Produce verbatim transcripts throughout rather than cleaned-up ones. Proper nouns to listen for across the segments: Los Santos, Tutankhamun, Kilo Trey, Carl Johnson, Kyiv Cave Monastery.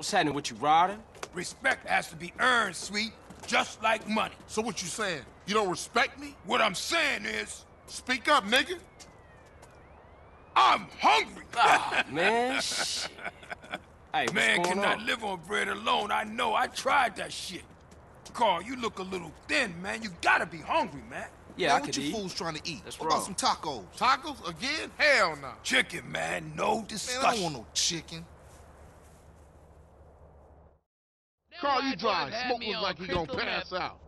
What's happening with you, Ryder? Respect has to be earned, sweet, just like money. So what you saying? You don't respect me? What I'm saying is, speak up, nigga. I'm hungry. Oh, man, shit. Hey, man cannot on? live on bread alone. I know. I tried that shit. Carl, you look a little thin, man. You gotta be hungry, man. Yeah, man, I what you eat. fools trying to eat? That's what wrong. About some tacos? Tacos again? Hell no. Nah. Chicken, man. No discussion. Man, I don't want no chicken. Now Carl, you dry. Smoke looks like he gonna pass out.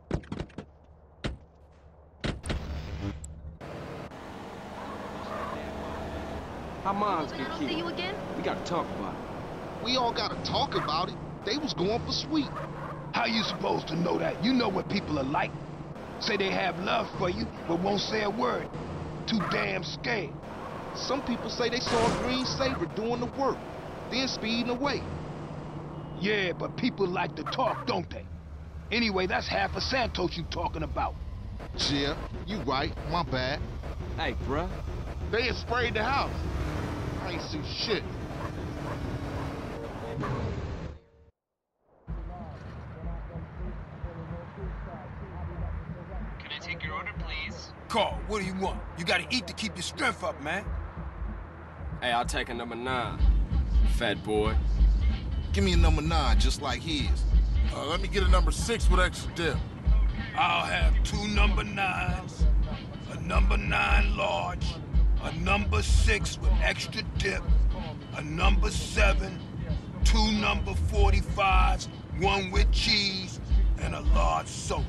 Our moms get killed. See you again? We gotta talk about it. We all gotta talk about it. They was going for sweet. How you supposed to know that? You know what people are like. Say they have love for you, but won't say a word. Too damn scared. Some people say they saw a green saber doing the work, then speeding away. Yeah, but people like to talk, don't they? Anyway, that's half of Santos you talking about. Yeah, you right. My bad. Hey, bruh. They had sprayed the house. I ain't see shit. Can I take your order, please? Carl, what do you want? You gotta eat to keep your strength up, man. Hey, I'll take a number nine, fat boy. Give me a number nine, just like his. Uh, let me get a number six with extra dip. I'll have two number nines, a number nine large, a number six with extra dip, a number seven, two number forty-fives, one with cheese, and a large soda.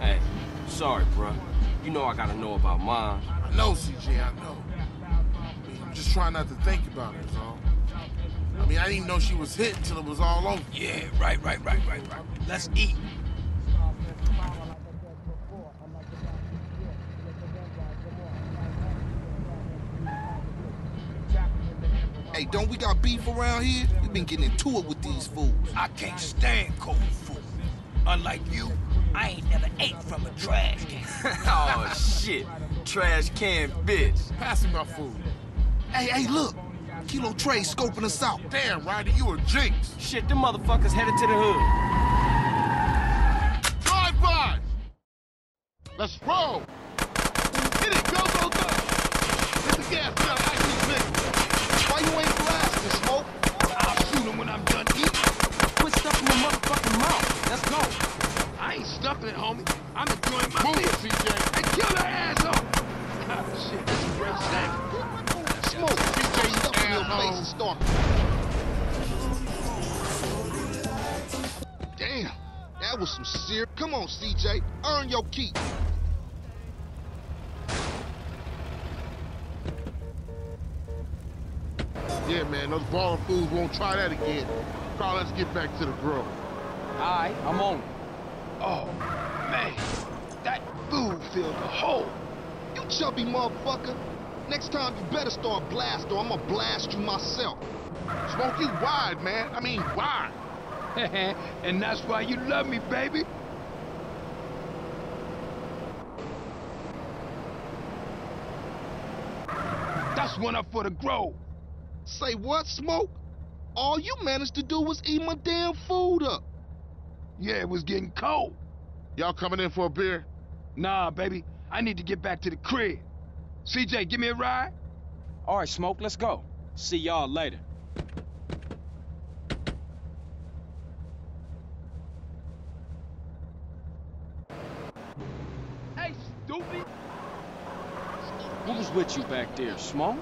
Hey, sorry, bro. You know I gotta know about mine. I know, C J, I know. I'm just trying not to think about it, so. I mean, I didn't even know she was hit until it was all over. Yeah, right, right, right, right, right. Let's eat. Hey, don't we got beef around here? We've been getting into it with these fools. I can't stand cold food. Unlike you, I ain't never ate from a trash can. Oh, shit. Trash can, bitch. Pass me my food. Hey, hey, look. Kilo Trey scoping us out. Damn, Ryder, you a jinx. Shit, them motherfuckers headed to the hood. Drive by! Let's roll! Hit it, go, go, go! Hit the gas down like these niggas. Why you ain't blasting, Smoke? I'll shoot him when I'm done eating. Quit stuffing your motherfucking mouth. Let's go. I ain't stuffing it, homie. I'm enjoying my meal, C J. And kill the asshole! Shit, this is real snack. Smoke, C J, you stuffing your face and storming. Damn, that was some serious. Come on, C J, earn your keep. Yeah, man, those baller fools won't try that again. Carl, let's get back to the grill. All right, I'm on. Oh, man, that food filled a hole. You chubby motherfucker. Next time, you better start blasting, or I'm gonna blast you myself. Smoke, you wide, man. I mean, wide. And that's why you love me, baby. That's one up for the grove. Say what, Smoke? All you managed to do was eat my damn food up. Yeah, it was getting cold. Y'all coming in for a beer? Nah, baby. I need to get back to the crib. C J, give me a ride? All right, Smoke, let's go. See y'all later. Hey, stupid! What was with you back there, Smoke?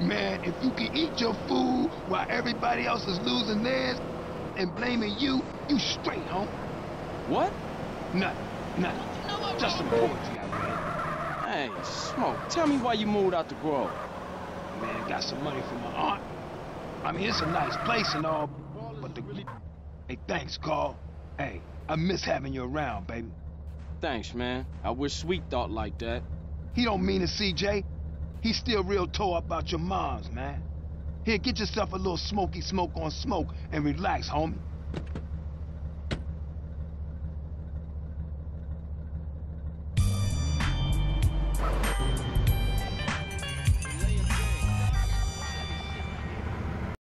Man, if you can eat your food while everybody else is losing theirs and blaming you, you straight, homie. What? Nothing, nothing. Just some poetry I read. Hey, Smoke, tell me why you moved out the Grove. Man, I got some money from my aunt. I mean, it's a nice place and all, but the... Hey, thanks, Carl. Hey, I miss having you around, baby. Thanks, man. I wish Sweet thought like that. He don't mean it, C J. He's still real tore up about your moms, man. Here, get yourself a little smoky smoke on Smoke and relax, homie.